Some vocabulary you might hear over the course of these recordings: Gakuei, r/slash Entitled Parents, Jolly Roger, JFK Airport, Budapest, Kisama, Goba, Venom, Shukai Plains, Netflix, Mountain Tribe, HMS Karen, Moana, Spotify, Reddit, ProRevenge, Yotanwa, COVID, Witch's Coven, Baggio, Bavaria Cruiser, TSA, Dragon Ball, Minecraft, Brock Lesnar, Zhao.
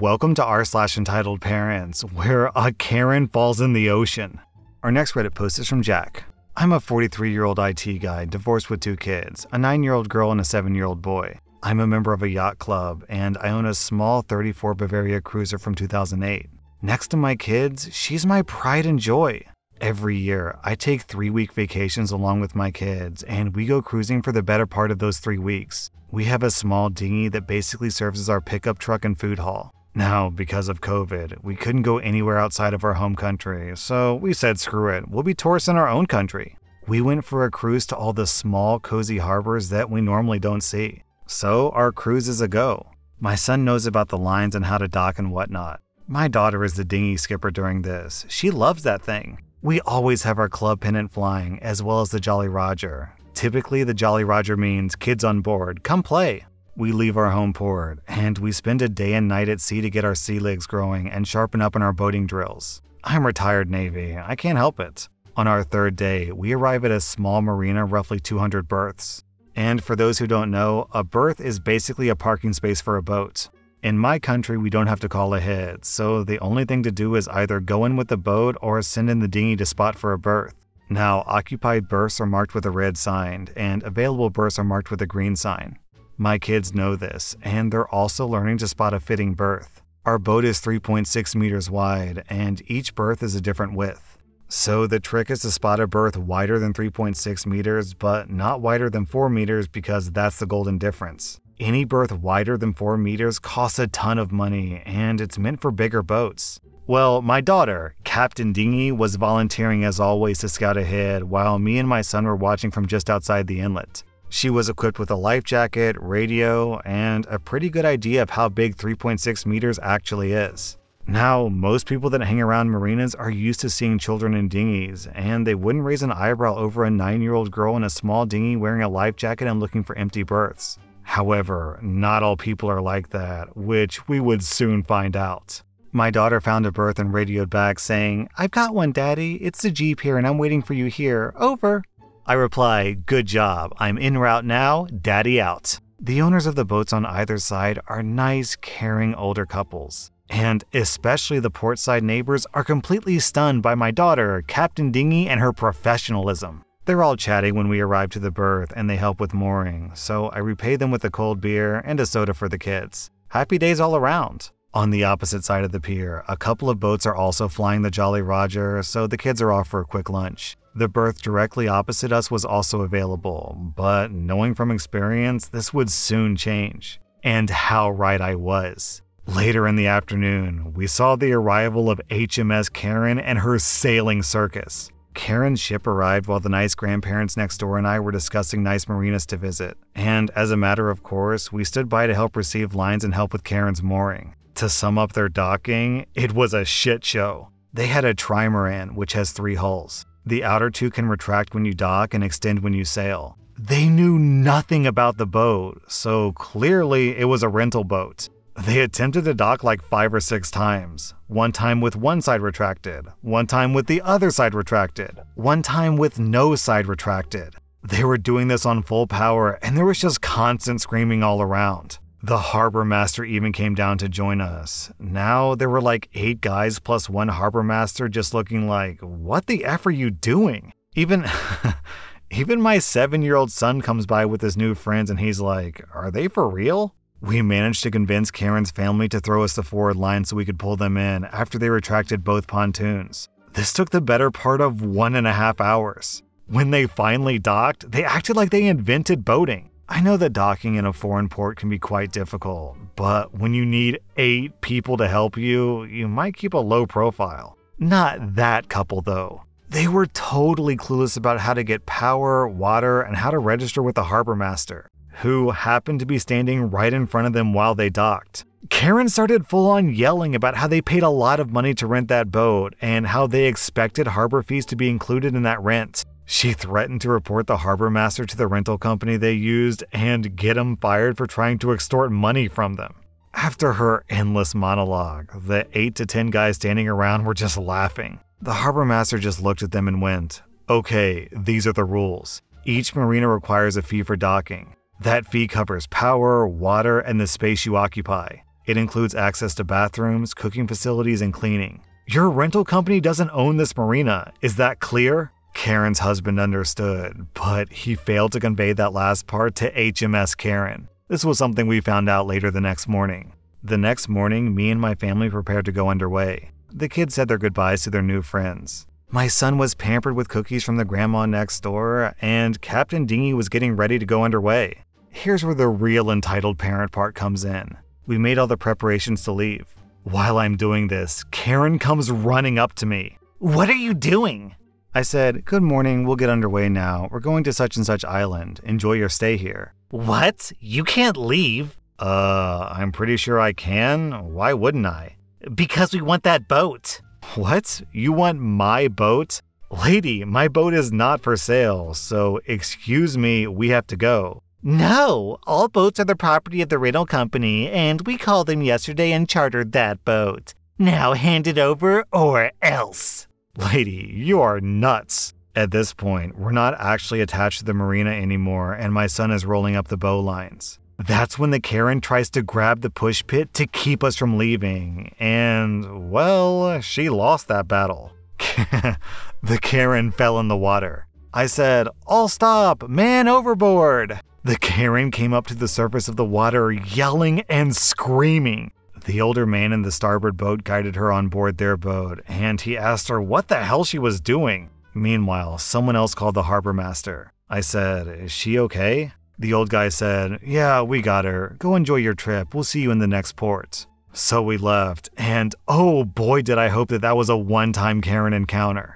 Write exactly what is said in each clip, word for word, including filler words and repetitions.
Welcome to r/slash Entitled Parents, where a Karen falls in the ocean. Our next Reddit post is from Jack. I'm a forty-three-year-old I T guy, divorced with two kids, a nine-year-old girl and a seven-year-old boy. I'm a member of a yacht club, and I own a small thirty-four Bavaria Cruiser from two thousand eight. Next to my kids, she's my pride and joy. Every year, I take three-week vacations along with my kids, and we go cruising for the better part of those three weeks. We have a small dinghy that basically serves as our pickup truck and food haul. Now, because of COVID, we couldn't go anywhere outside of our home country, so we said screw it, we'll be tourists in our own country. We went for a cruise to all the small, cozy harbors that we normally don't see. So our cruise is a go. My son knows about the lines and how to dock and whatnot. My daughter is the dinghy skipper during this. She loves that thing. We always have our club pennant flying, as well as the Jolly Roger. Typically, the Jolly Roger means kids on board, come play. We leave our home port, and we spend a day and night at sea to get our sea legs growing and sharpen up in our boating drills. I'm retired Navy, I can't help it. On our third day, we arrive at a small marina, roughly two hundred berths. And for those who don't know, a berth is basically a parking space for a boat. In my country, we don't have to call ahead, so the only thing to do is either go in with the boat or send in the dinghy to spot for a berth. Now, occupied berths are marked with a red sign, and available berths are marked with a green sign. My kids know this, and they're also learning to spot a fitting berth. Our boat is three point six meters wide, and each berth is a different width. So the trick is to spot a berth wider than three point six meters, but not wider than four meters, because that's the golden difference. Any berth wider than four meters costs a ton of money, and it's meant for bigger boats. Well, my daughter, Captain Dinghy, was volunteering as always to scout ahead, while me and my son were watching from just outside the inlet. She was equipped with a life jacket, radio, and a pretty good idea of how big three point six meters actually is. Now, most people that hang around marinas are used to seeing children in dinghies, and they wouldn't raise an eyebrow over a nine-year-old girl in a small dinghy wearing a life jacket and looking for empty berths. However, not all people are like that, which we would soon find out. My daughter found a berth and radioed back saying, "I've got one, Daddy. It's the Jeep here and I'm waiting for you here. Over." I reply, "Good job. I'm en route now. Daddy out." The owners of the boats on either side are nice, caring older couples. And especially the portside neighbors are completely stunned by my daughter, Captain Dinghy, and her professionalism. They're all chatting when we arrive to the berth and they help with mooring, so I repay them with a cold beer and a soda for the kids. Happy days all around. On the opposite side of the pier, a couple of boats are also flying the Jolly Roger, so the kids are off for a quick lunch. The berth directly opposite us was also available, but knowing from experience, this would soon change. And how right I was. Later in the afternoon, we saw the arrival of H M S Karen and her sailing circus. Karen's ship arrived while the nice grandparents next door and I were discussing nice marinas to visit. And as a matter of course, we stood by to help receive lines and help with Karen's mooring. To sum up their docking, it was a shit show. They had a trimaran, which has three hulls. The outer two can retract when you dock and extend when you sail. They knew nothing about the boat, so clearly it was a rental boat. They attempted to dock like five or six times. One time with one side retracted, one time with the other side retracted, one time with no side retracted. They were doing this on full power and there was just constant screaming all around. The harbor master even came down to join us. Now there were like eight guys plus one harbor master just looking like, "What the F are you doing?" Even, even my seven-year-old son comes by with his new friends and he's like, "Are they for real?" We managed to convince Karen's family to throw us the forward line so we could pull them in after they retracted both pontoons. This took the better part of one and a half hours. When they finally docked, they acted like they invented boating. I know that docking in a foreign port can be quite difficult, but when you need eight people to help you, you might keep a low profile. Not that couple though. They were totally clueless about how to get power, water, and how to register with the harbor master, who happened to be standing right in front of them while they docked. Karen started full-on yelling about how they paid a lot of money to rent that boat and how they expected harbor fees to be included in that rent. She threatened to report the harbor master to the rental company they used and get him fired for trying to extort money from them. After her endless monologue, the eight to ten guys standing around were just laughing. The harbor master just looked at them and went, "Okay, these are the rules. Each marina requires a fee for docking. That fee covers power, water, and the space you occupy. It includes access to bathrooms, cooking facilities, and cleaning. Your rental company doesn't own this marina. Is that clear? Karen's husband understood, but he failed to convey that last part to H M S Karen. This was something we found out later the next morning. The next morning, me and my family prepared to go underway. The kids said their goodbyes to their new friends. My son was pampered with cookies from the grandma next door, and Captain Dinghy was getting ready to go underway. Here's where the real entitled parent part comes in. We made all the preparations to leave. While I'm doing this, Karen comes running up to me. "What are you doing?" I said, "Good morning, we'll get underway now. We're going to such and such island. Enjoy your stay here." "What? You can't leave." Uh, I'm pretty sure I can. Why wouldn't I?" "Because we want that boat." "What? You want my boat? Lady, my boat is not for sale, so excuse me, we have to go." "No, all boats are the property of the rental company, and we called them yesterday and chartered that boat. Now hand it over or else." "Lady, you are nuts." At this point, we're not actually attached to the marina anymore, and my son is rolling up the bowlines. That's when the Karen tries to grab the push pit to keep us from leaving, and, well, she lost that battle. The Karen fell in the water. I said, "All stop, man overboard!" The Karen came up to the surface of the water yelling and screaming. The older man in the starboard boat guided her on board their boat, and he asked her what the hell she was doing. Meanwhile, someone else called the harbor master. I said, "Is she okay?" The old guy said, "Yeah, we got her. Go enjoy your trip. We'll see you in the next port." So we left, and oh boy did I hope that that was a one-time Karen encounter.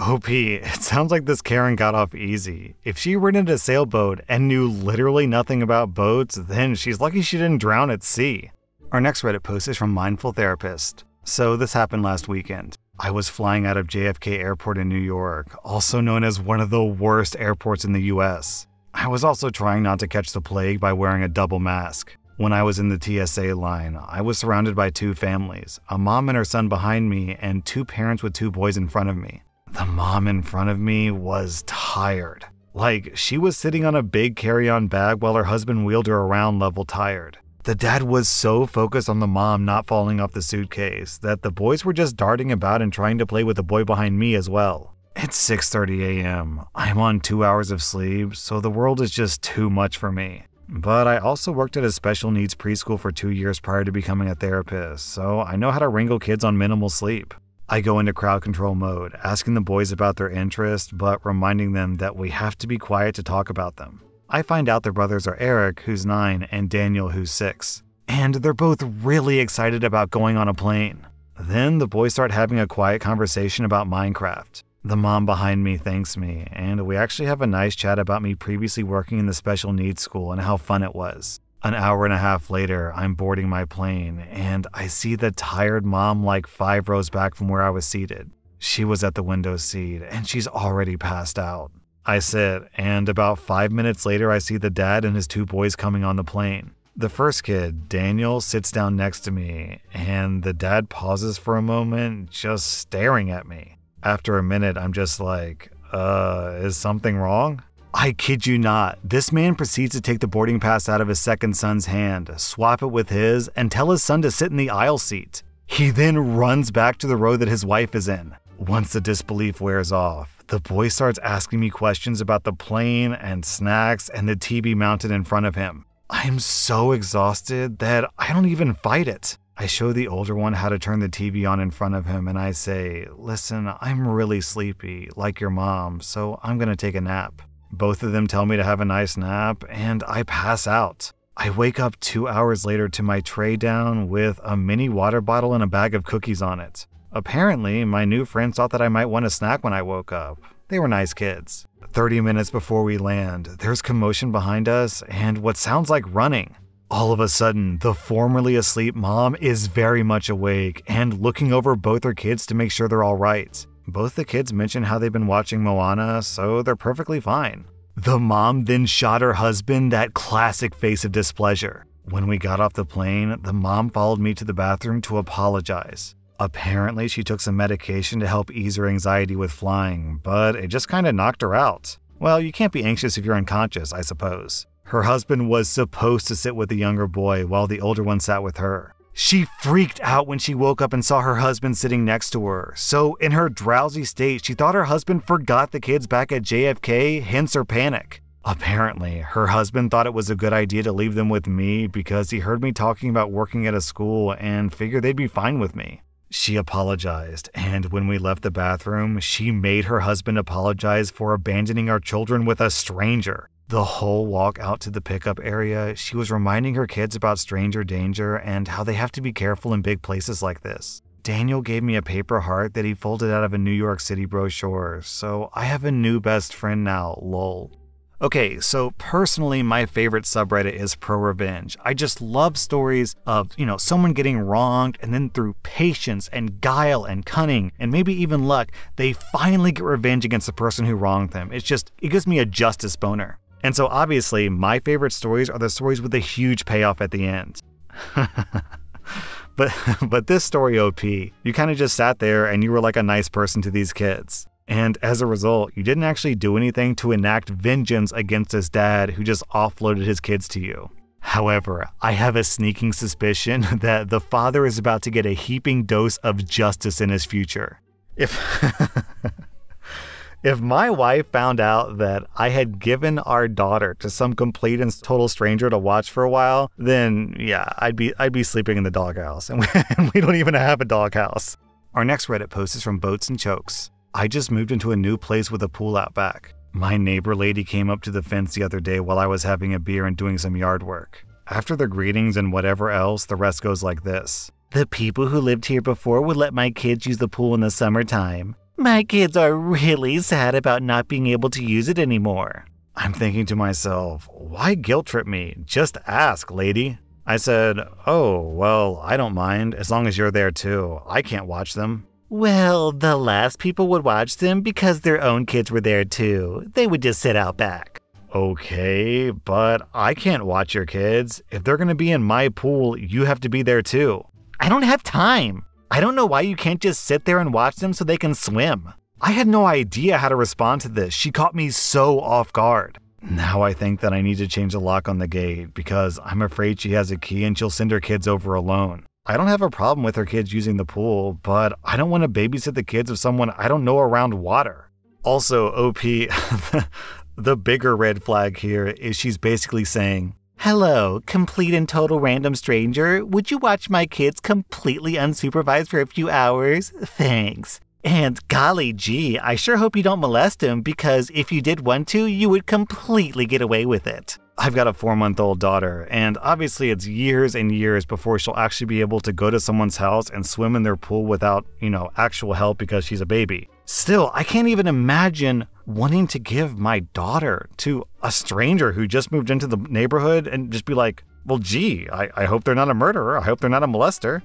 O P, it sounds like this Karen got off easy. If she rented a sailboat and knew literally nothing about boats, then she's lucky she didn't drown at sea. Our next Reddit post is from Mindful Therapist. So this happened last weekend. I was flying out of J F K Airport in New York, also known as one of the worst airports in the U S. I was also trying not to catch the plague by wearing a double mask. When I was in the T S A line, I was surrounded by two families, a mom and her son behind me and two parents with two boys in front of me. The mom in front of me was tired. Like, she was sitting on a big carry-on bag while her husband wheeled her around level tired. The dad was so focused on the mom not falling off the suitcase that the boys were just darting about and trying to play with the boy behind me as well. It's six thirty a m I'm on two hours of sleep, so the world is just too much for me. But I also worked at a special needs preschool for two years prior to becoming a therapist, so I know how to wrangle kids on minimal sleep. I go into crowd control mode, asking the boys about their interests, but reminding them that we have to be quiet to talk about them. I find out their brothers are Eric, who's nine, and Daniel, who's six. And they're both really excited about going on a plane. Then the boys start having a quiet conversation about Minecraft. The mom behind me thanks me, and we actually have a nice chat about me previously working in the special needs school and how fun it was. An hour and a half later, I'm boarding my plane, and I see the tired mom like five rows back from where I was seated. She was at the window seat, and she's already passed out. I sit, and about five minutes later, I see the dad and his two boys coming on the plane. The first kid, Daniel, sits down next to me, and the dad pauses for a moment, just staring at me. After a minute, I'm just like, uh, is something wrong? I kid you not, this man proceeds to take the boarding pass out of his second son's hand, swap it with his, and tell his son to sit in the aisle seat. He then runs back to the row that his wife is in. Once the disbelief wears off, the boy starts asking me questions about the plane and snacks and the T V mounted in front of him. I'm so exhausted that I don't even fight it. I show the older one how to turn the T V on in front of him and I say, "Listen, I'm really sleepy, like your mom, so I'm gonna take a nap." Both of them tell me to have a nice nap and I pass out. I wake up two hours later to my tray down with a mini water bottle and a bag of cookies on it. Apparently, my new friends thought that I might want a snack when I woke up. They were nice kids. thirty minutes before we land, there's commotion behind us and what sounds like running. All of a sudden, the formerly asleep mom is very much awake and looking over both her kids to make sure they're all right. Both the kids mention how they've been watching Moana, so they're perfectly fine. The mom then shot her husband that classic face of displeasure. When we got off the plane, the mom followed me to the bathroom to apologize. Apparently, she took some medication to help ease her anxiety with flying, but it just kind of knocked her out. Well, you can't be anxious if you're unconscious, I suppose. Her husband was supposed to sit with the younger boy while the older one sat with her. She freaked out when she woke up and saw her husband sitting next to her. So in her drowsy state, she thought her husband forgot the kids back at J F K, hence her panic. Apparently, her husband thought it was a good idea to leave them with me because he heard me talking about working at a school and figured they'd be fine with me. She apologized, and when we left the bathroom, she made her husband apologize for abandoning our children with a stranger. The whole walk out to the pickup area, she was reminding her kids about stranger danger and how they have to be careful in big places like this. Daniel gave me a paper heart that he folded out of a New York City brochure, so I have a new best friend now, lol. Okay, so personally, my favorite subreddit is ProRevenge. I just love stories of, you know, someone getting wronged and then through patience and guile and cunning and maybe even luck, they finally get revenge against the person who wronged them. It's just, it gives me a justice boner. And so obviously, my favorite stories are the stories with a huge payoff at the end. but but this story, O P, you kind of just sat there and you were like a nice person to these kids. And as a result, you didn't actually do anything to enact vengeance against his dad who just offloaded his kids to you. However, I have a sneaking suspicion that the father is about to get a heaping dose of justice in his future. If... If my wife found out that I had given our daughter to some complete and total stranger to watch for a while, then yeah, I'd be I'd be sleeping in the doghouse, and we, and we don't even have a doghouse. Our next Reddit post is from Boats and Chokes. I just moved into a new place with a pool out back. My neighbor lady came up to the fence the other day while I was having a beer and doing some yard work. After the greetings and whatever else, the rest goes like this. The people who lived here before would let my kids use the pool in the summertime. My kids are really sad about not being able to use it anymore. I'm thinking to myself, why guilt trip me? Just ask, lady. I said, oh, well, I don't mind, as long as you're there too. I can't watch them. Well, the last people would watch them because their own kids were there too. They would just sit out back. Okay, but I can't watch your kids. If they're going to be in my pool, you have to be there too. I don't have time. I don't know why you can't just sit there and watch them so they can swim. I had no idea how to respond to this. She caught me so off guard. Now I think that I need to change the lock on the gate because I'm afraid she has a key and she'll send her kids over alone. I don't have a problem with her kids using the pool, but I don't want to babysit the kids of someone I don't know around water. Also, O P, the bigger red flag here is she's basically saying, hello, complete and total random stranger. Would you watch my kids completely unsupervised for a few hours? Thanks. And golly gee, I sure hope you don't molest them because if you did want to, you would completely get away with it. I've got a four-month-old daughter, and obviously it's years and years before she'll actually be able to go to someone's house and swim in their pool without, you know, actual help because she's a baby. Still, I can't even imagine wanting to give my daughter to a stranger who just moved into the neighborhood and just be like, well, gee, I, I hope they're not a murderer. I hope they're not a molester.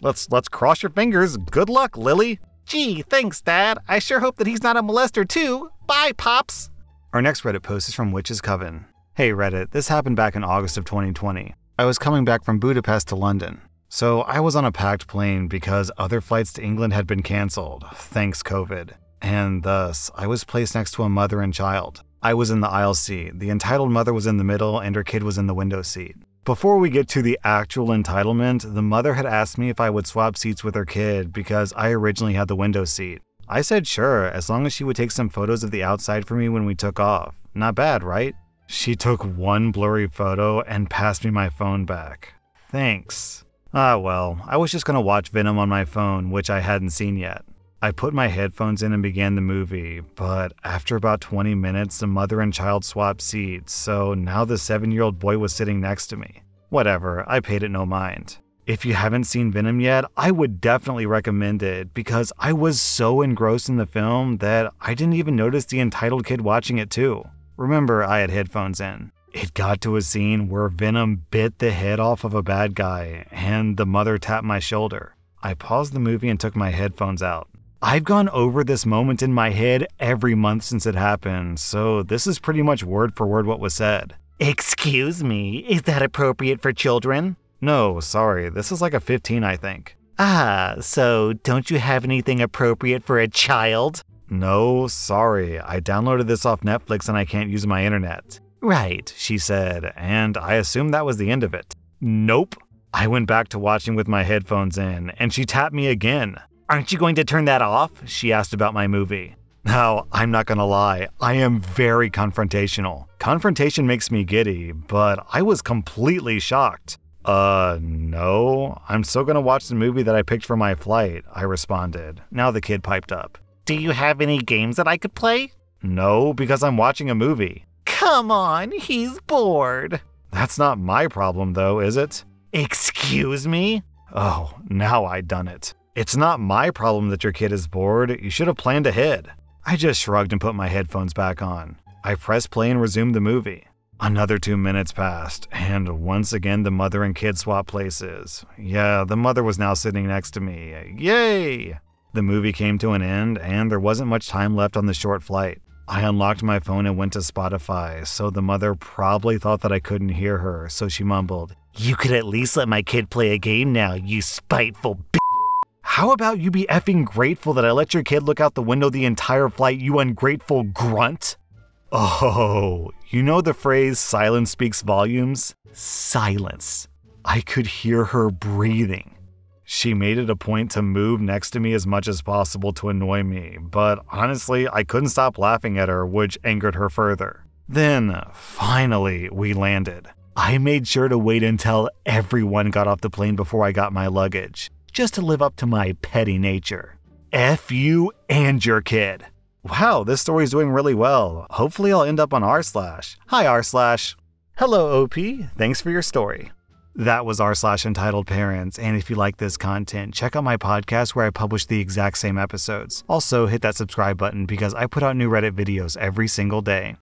Let's, let's cross your fingers. Good luck, Lily. Gee, thanks, Dad. I sure hope that he's not a molester, too. Bye, Pops. Our next Reddit post is from Witch's Coven. Hey, Reddit. This happened back in August of twenty twenty. I was coming back from Budapest to London. So I was on a packed plane because other flights to England had been canceled, thanks COVID. And thus, I was placed next to a mother and child. I was in the aisle seat, the entitled mother was in the middle, and her kid was in the window seat. Before we get to the actual entitlement, the mother had asked me if I would swap seats with her kid because I originally had the window seat. I said sure, as long as she would take some photos of the outside for me when we took off. Not bad, right? She took one blurry photo and passed me my phone back. Thanks. Ah well, I was just gonna watch Venom on my phone, which I hadn't seen yet. I put my headphones in and began the movie, but after about twenty minutes, the mother and child swapped seats, so now the seven-year-old boy was sitting next to me. Whatever, I paid it no mind. If you haven't seen Venom yet, I would definitely recommend it, because I was so engrossed in the film that I didn't even notice the entitled kid watching it too. Remember, I had headphones in. It got to a scene where Venom bit the head off of a bad guy, and the mother tapped my shoulder. I paused the movie and took my headphones out. I've gone over this moment in my head every month since it happened, so this is pretty much word for word what was said. Excuse me, is that appropriate for children? No, sorry, this is like a fifteen, I think. Ah, so don't you have anything appropriate for a child? No, sorry, I downloaded this off Netflix and I can't use my internet. Right, she said, and I assumed that was the end of it. Nope. I went back to watching with my headphones in, and she tapped me again. "Aren't you going to turn that off?" she asked about my movie. Now, I'm not gonna lie, I am very confrontational. Confrontation makes me giddy, but I was completely shocked. Uh, no, I'm still gonna watch the movie that I picked for my flight, I responded. Now the kid piped up. "Do you have any games that I could play?" "No, because I'm watching a movie." "Come on, he's bored." That's not my problem though, is it? "Excuse me?" Oh, now I done it. It's not my problem that your kid is bored, you should have planned ahead. I just shrugged and put my headphones back on. I pressed play and resumed the movie. Another two minutes passed, and once again the mother and kid swapped places. Yeah, the mother was now sitting next to me. Yay! The movie came to an end, and there wasn't much time left on the short flight. I unlocked my phone and went to Spotify, so the mother probably thought that I couldn't hear her, so she mumbled, "You could at least let my kid play a game now, you spiteful b****. How about you be effing grateful that I let your kid look out the window the entire flight, you ungrateful grunt?" Oh, you know the phrase, silence speaks volumes? Silence. I could hear her breathing. She made it a point to move next to me as much as possible to annoy me, but honestly, I couldn't stop laughing at her, which angered her further. Then, finally, we landed. I made sure to wait until everyone got off the plane before I got my luggage, just to live up to my petty nature. F you and your kid. Wow, this story's doing really well. Hopefully I'll end up on r slash. Hi r slash. Hello O P, thanks for your story. That was r slash Entitled Parents, and if you like this content, check out my podcast where I publish the exact same episodes. Also, hit that subscribe button because I put out new Reddit videos every single day.